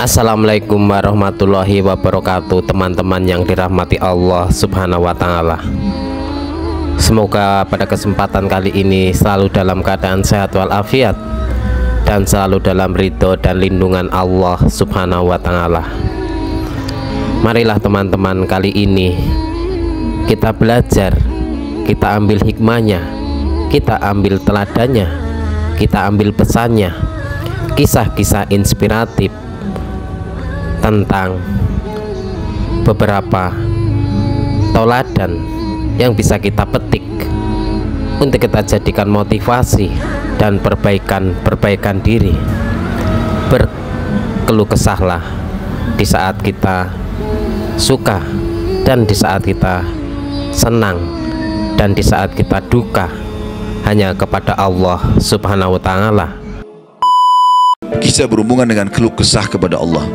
Assalamualaikum warahmatullahi wabarakatuh, teman-teman yang dirahmati Allah subhanahu wa ta'ala. Semoga pada kesempatan kali ini selalu dalam keadaan sehat walafiat dan selalu dalam ridho dan lindungan Allah subhanahu wa ta'ala. Marilah teman-teman, kali ini kita belajar, kita ambil hikmahnya, kita ambil teladannya, kita ambil pesannya, kisah-kisah inspiratif tentang beberapa tauladan yang bisa kita petik untuk kita jadikan motivasi dan perbaikan diri. Berkeluh kesahlah di saat kita suka dan di saat kita senang dan di saat kita duka, hanya kepada Allah subhanahu wa ta'ala. Kisah berhubungan dengan keluh kesah kepada Allah.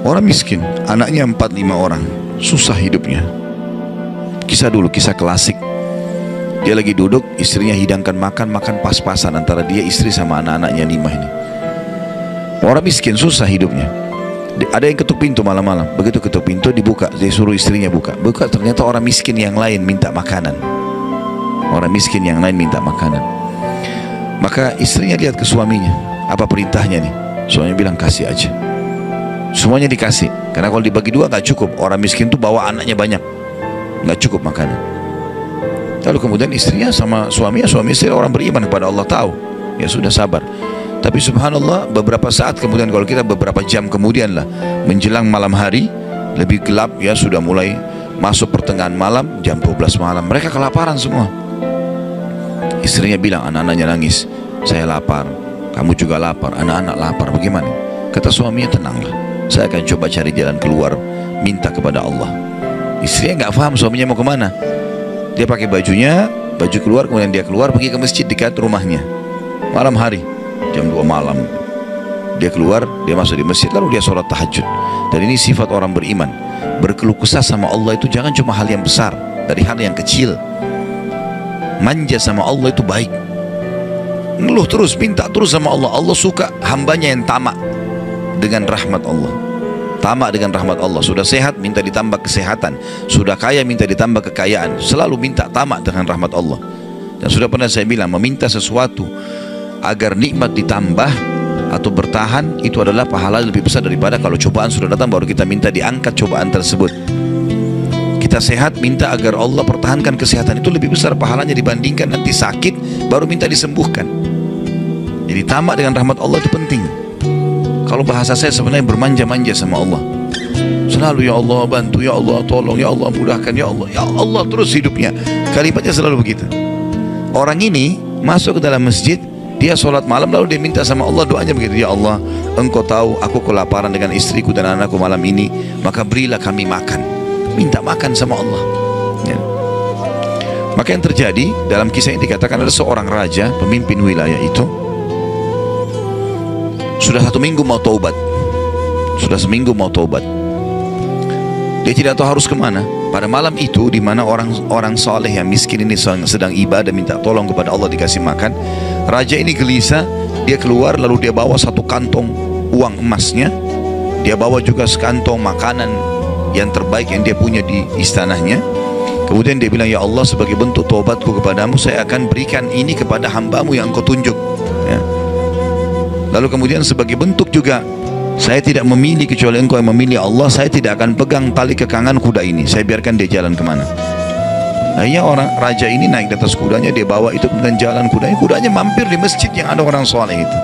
Orang miskin, anaknya 4-5 orang, susah hidupnya. Kisah dulu, kisah klasik. Dia lagi duduk, istrinya hidangkan makan pas-pasan antara dia, istri, sama anak-anaknya 5 ini. Orang miskin, susah hidupnya. Ada yang ketuk pintu malam-malam. Begitu ketuk pintu dibuka, dia suruh istrinya buka. Ternyata orang miskin yang lain minta makanan. Orang miskin yang lain minta makanan. Maka istrinya lihat ke suaminya, apa perintahnya nih? Suaminya bilang, kasih aja. Semuanya dikasih, karena kalau dibagi dua nggak cukup. Orang miskin tuh bawa anaknya banyak, nggak cukup makanan. Lalu kemudian istrinya sama suami istri orang beriman kepada Allah, tahu, ya sudah sabar. Tapi subhanallah, beberapa saat kemudian, kalau kita beberapa jam kemudian lah, menjelang malam hari, lebih gelap ya, sudah mulai masuk pertengahan malam, jam 12 malam, mereka kelaparan semua. Istrinya bilang, anak-anaknya nangis, saya lapar, kamu juga lapar, anak-anak lapar, bagaimana? Kata suaminya, tenanglah, saya akan coba cari jalan keluar, minta kepada Allah. Istrinya nggak paham suaminya mau kemana. Dia pakai bajunya, baju keluar, kemudian dia keluar pergi ke masjid dekat rumahnya. Malam hari, jam 2 malam. Dia keluar, dia masuk di masjid, lalu dia sholat tahajud. Dan ini sifat orang beriman. Berkeluh kesah sama Allah itu jangan cuma hal yang besar, dari hal yang kecil. Manja sama Allah itu baik. Ngeluh terus, minta terus sama Allah. Allah suka hambanya yang tamak dengan rahmat Allah. Tamak dengan rahmat Allah. Sudah sehat, minta ditambah kesehatan. Sudah kaya, minta ditambah kekayaan. Selalu minta, tamak dengan rahmat Allah. Dan sudah pernah saya bilang, meminta sesuatu agar nikmat ditambah atau bertahan, itu adalah pahala lebih besar daripada kalau cobaan sudah datang baru kita minta diangkat cobaan tersebut. Kita sehat, minta agar Allah pertahankan kesehatan, itu lebih besar pahalanya dibandingkan nanti sakit baru minta disembuhkan. Jadi tamak dengan rahmat Allah itu penting. Kalau bahasa saya sebenarnya bermanja-manja sama Allah. Selalu, ya Allah bantu, ya Allah tolong, ya Allah mudahkan, ya Allah terus hidupnya. Kalimatnya selalu begitu. Orang ini masuk ke dalam masjid, dia sholat malam, lalu dia minta sama Allah, doanya begitu, ya Allah, engkau tahu aku kelaparan dengan istriku dan anakku malam ini, maka berilah kami makan. Minta makan sama Allah, ya. Maka yang terjadi dalam kisah ini dikatakan ada seorang raja, pemimpin wilayah itu, sudah 1 minggu mau taubat, sudah 1 minggu mau taubat. Dia tidak tahu harus kemana. Pada malam itu, di mana orang-orang saleh yang miskin ini sedang ibadah minta tolong kepada Allah dikasih makan, raja ini gelisah. Dia keluar, lalu dia bawa 1 kantong uang emasnya. Dia bawa juga 1 kantong makanan yang terbaik yang dia punya di istananya. Kemudian dia bilang, ya Allah, sebagai bentuk taubatku kepadamu, saya akan berikan ini kepada hambamu yang engkau tunjuk, ya. Lalu kemudian sebagai bentuk juga, saya tidak memilih kecuali engkau yang memilih, Allah, saya tidak akan pegang tali kekangan kuda ini, saya biarkan dia jalan kemana. Akhirnya orang raja ini naik di atas kudanya, dia bawa itu, kemudian jalan kudanya. Kudanya mampir di masjid yang ada orang soleh itu.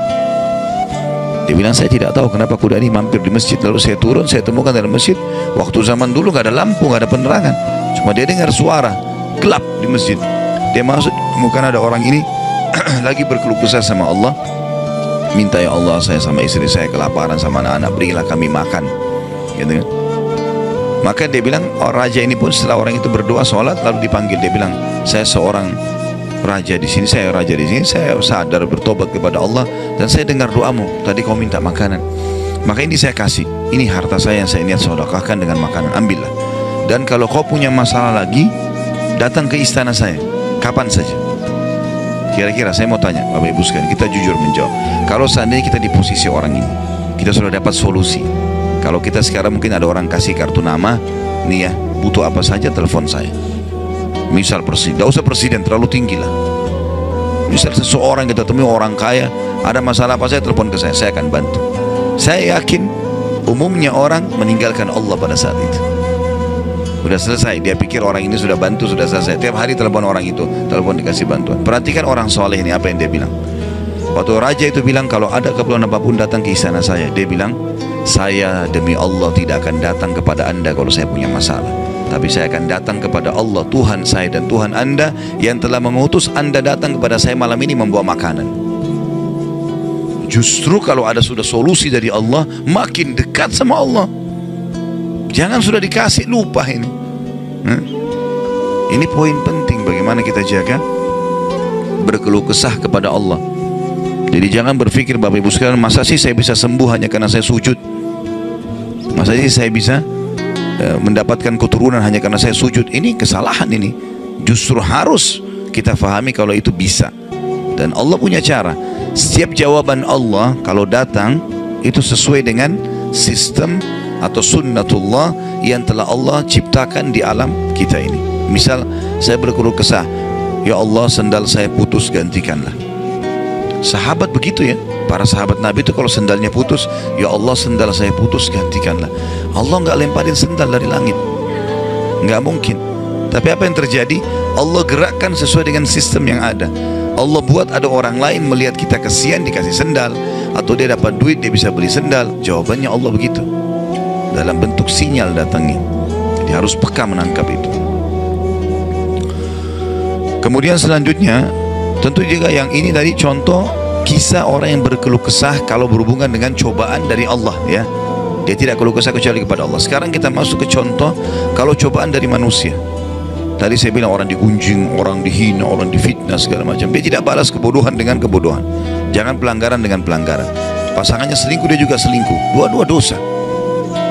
Dia bilang, saya tidak tahu kenapa kuda ini mampir di masjid. Lalu saya turun, saya temukan dalam masjid, waktu zaman dulu gak ada lampu, gak ada penerangan, cuma dia dengar suara gelap di masjid. Dia masuk, temukan ada orang ini lagi berkeluh kesah sama Allah, minta, ya Allah, saya sama istri saya kelaparan sama anak-anak, berilah kami makan, gitu kan. Maka dia bilang, oh, raja ini pun setelah orang itu berdoa sholat lalu dipanggil, dia bilang, saya seorang raja di sini, saya raja di sini, saya sadar bertobat kepada Allah dan saya dengar doamu tadi, kau minta makanan, maka ini saya kasih, ini harta saya yang saya niat sedekahkan dengan makanan, ambillah, dan kalau kau punya masalah lagi datang ke istana saya kapan saja. Kira-kira saya mau tanya Bapak Ibu sekalian, kita jujur menjawab, kalau seandainya kita di posisi orang ini, kita sudah dapat solusi. Kalau kita sekarang mungkin ada orang kasih kartu nama, nih ya, butuh apa saja telepon saya. Misal presiden, tidak usah presiden, terlalu tinggi lah. Misal seseorang kita temui orang kaya, ada masalah apa saya telepon ke saya akan bantu. Saya yakin umumnya orang meninggalkan Allah pada saat itu. Sudah selesai, dia pikir orang ini sudah bantu, sudah selesai. Tiap hari telepon orang itu, telepon dikasih bantuan. Perhatikan orang soleh ini apa yang dia bilang. Waktu raja itu bilang, kalau ada keperluan apapun datang ke istana saya, dia bilang, saya demi Allah tidak akan datang kepada anda kalau saya punya masalah, tapi saya akan datang kepada Allah Tuhan saya dan Tuhan anda yang telah mengutus anda datang kepada saya malam ini membawa makanan. Justru kalau ada sudah solusi dari Allah, makin dekat sama Allah. Jangan sudah dikasih lupa ini. Ini poin penting, bagaimana kita jaga berkeluh kesah kepada Allah. Jadi jangan berpikir Bapak Ibu sekalian, masa sih saya bisa sembuh hanya karena saya sujud? Masa sih saya bisa mendapatkan keturunan hanya karena saya sujud? Ini kesalahan ini. Justru harus kita fahami kalau itu bisa, dan Allah punya cara. Setiap jawaban Allah kalau datang itu sesuai dengan sistem atau sunnatullah yang telah Allah ciptakan di alam kita ini. Misal saya berkeluh kesah, ya Allah sendal saya putus, gantikanlah. Sahabat begitu ya, para sahabat Nabi itu kalau sendalnya putus, ya Allah sendal saya putus, gantikanlah. Allah nggak lemparin sendal dari langit, nggak mungkin. Tapi apa yang terjadi, Allah gerakkan sesuai dengan sistem yang ada. Allah buat ada orang lain melihat kita kesian dikasih sendal, atau dia dapat duit dia bisa beli sendal. Jawabannya Allah begitu, dalam bentuk sinyal datangnya. Jadi harus peka menangkap itu. Kemudian selanjutnya tentu juga yang ini tadi contoh kisah orang yang berkeluh kesah kalau berhubungan dengan cobaan dari Allah ya. Dia tidak keluh kesah kecuali kepada Allah. Sekarang kita masuk ke contoh kalau cobaan dari manusia. Tadi saya bilang orang digunjing, orang dihina, orang difitnah segala macam. Dia tidak balas kebodohan dengan kebodohan. Jangan pelanggaran dengan pelanggaran. Pasangannya selingkuh, dia juga selingkuh. Dua-dua dosa.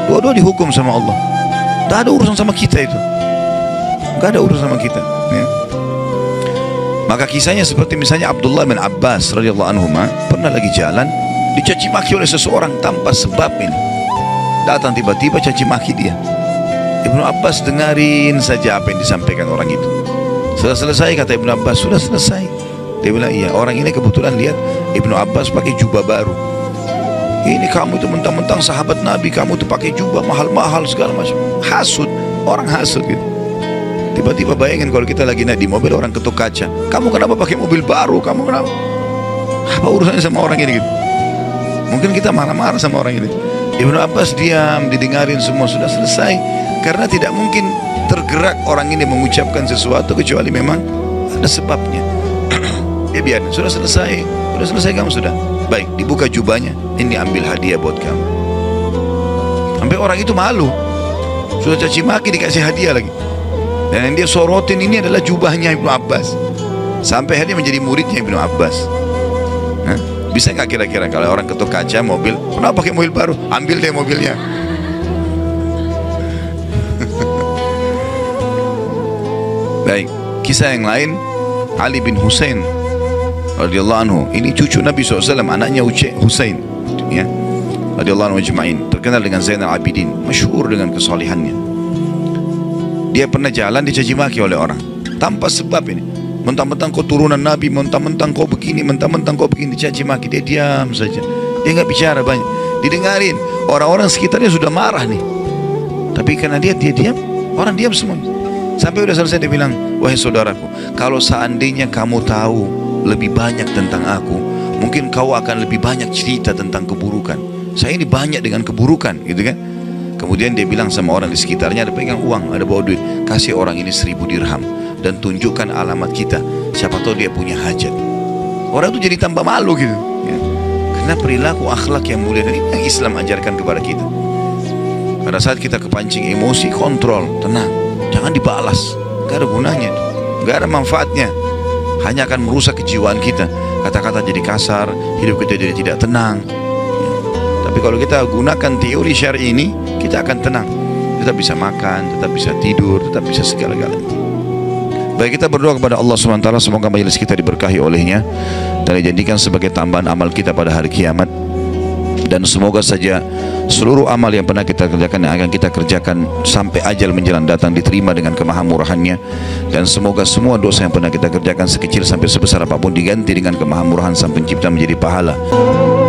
Dua-dua dihukum sama Allah. Tak ada urusan sama kita itu. Gak ada urusan sama kita ya. Maka kisahnya seperti misalnya Abdullah bin Abbas radhiyallahu anhu pernah lagi jalan dicaci maki oleh seseorang tanpa sebab ini. Datang tiba-tiba caci maki dia. Ibnu Abbas dengarin saja apa yang disampaikan orang itu. Sudah selesai, kata Ibnu Abbas, sudah selesai. Dia bilang, iya, orang ini kebetulan lihat Ibnu Abbas pakai jubah baru. Ini kamu itu mentang-mentang sahabat Nabi, kamu itu pakai jubah mahal-mahal segala macam. Hasud, orang hasud gitu. Tiba-tiba bayangin kalau kita lagi naik di mobil, orang ketuk kaca, kamu kenapa pakai mobil baru, kamu kenapa, apa urusannya sama orang ini gitu. Mungkin kita marah-marah sama orang ini. Ibnu Abbas diam, didengarin semua, sudah selesai. Karena tidak mungkin tergerak orang ini mengucapkan sesuatu kecuali memang ada sebabnya. Ya biar, sudah selesai, sudah selesai, kamu sudah baik, dibuka jubahnya, ini ambil hadiah buat kamu. Sampai orang itu malu, sudah caci maki dikasih hadiah lagi. Dan yang dia sorotin ini adalah jubahnya Ibnu Abbas. Sampai akhirnya menjadi muridnya Ibnu Abbas. Hah? Bisa nggak kira-kira kalau orang ketuk kaca mobil, kenapa pakai mobil baru? Ambil deh mobilnya. Baik, kisah yang lain, Ali bin Hussein radhiyallahu anhu. Ini cucu Nabi SAW, anaknya Uceng Hussein ya. Radhiyallahu anhu ajma'in, terkenal dengan Zainal Abidin, masyhur dengan kesalihannya. Dia pernah jalan dicaci maki oleh orang tanpa sebab ini. Mentang-mentang kau turunan Nabi, mentang-mentang kau begini, mentang-mentang kau begini, dicaci maki. Dia diam saja, dia nggak bicara banyak. Didengarin, orang-orang sekitarnya sudah marah nih. Tapi karena dia diam, orang diam semua. Sampai udah selesai dia bilang, wahai saudaraku, kalau seandainya kamu tahu lebih banyak tentang aku, mungkin kau akan lebih banyak cerita tentang keburukan. Saya ini banyak dengan keburukan, gitu kan? Kemudian dia bilang sama orang di sekitarnya, ada pegang uang, ada bawa duit, kasih orang ini 1000 dirham dan tunjukkan alamat kita, siapa tahu dia punya hajat. Orang itu jadi tambah malu gitu ya. Karena perilaku akhlak yang mulia dan yang Islam ajarkan kepada kita. Pada saat kita kepancing emosi, kontrol, tenang, jangan dibalas, gak ada gunanya, gak ada manfaatnya, hanya akan merusak kejiwaan kita. Kata-kata jadi kasar, hidup kita jadi tidak tenang. Tapi kalau kita gunakan teori syar'i ini, kita akan tenang, tetap bisa makan, tetap bisa tidur, tetap bisa segala-galanya. Baik, kita berdoa kepada Allah SWT, semoga majelis kita diberkahi olehnya dan dijadikan sebagai tambahan amal kita pada hari kiamat. Dan semoga saja seluruh amal yang pernah kita kerjakan, yang akan kita kerjakan sampai ajal menjelang datang, diterima dengan kemahamurahannya. Dan semoga semua dosa yang pernah kita kerjakan sekecil sampai sebesar apapun diganti dengan kemahamurahan Sang Pencipta menjadi pahala.